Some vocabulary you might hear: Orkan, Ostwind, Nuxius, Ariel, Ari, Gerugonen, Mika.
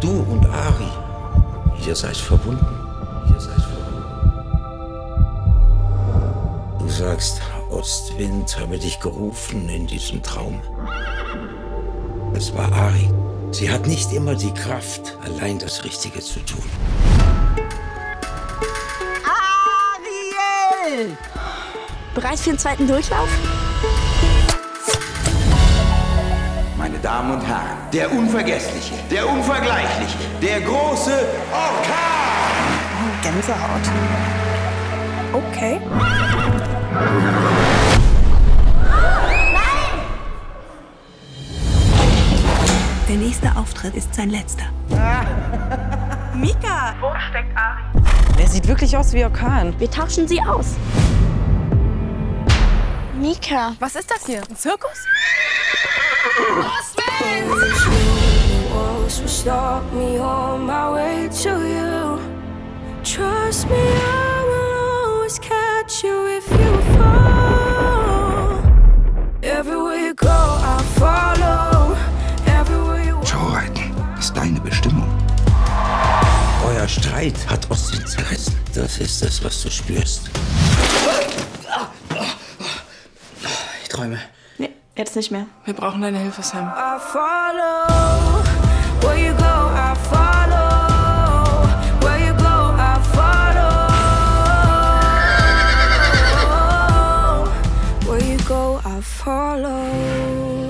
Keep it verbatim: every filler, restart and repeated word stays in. Du und Ari, ihr seid verbunden. Ihr seid verbunden. Du sagst, Ostwind habe dich gerufen in diesem Traum. Es war Ari. Sie hat nicht immer die Kraft, allein das Richtige zu tun. Ariel! Bereit für den zweiten Durchlauf? Meine Damen und Herren, der Unvergessliche, der Unvergleichliche, der große Orkan! Oh, Gänsehaut. Okay. Der nächste Auftritt ist sein letzter. Mika! Wo steckt Ari? Der sieht wirklich aus wie Orkan. Wir tauschen sie aus. Mika. Was ist das hier? Ein Zirkus? Deine Bestimmung. Euer Streit hat Ostwind zerrissen. Das ist das, was du spürst. Ich träume. Nee, jetzt nicht mehr. Wir brauchen deine Hilfe, Sam. I follow.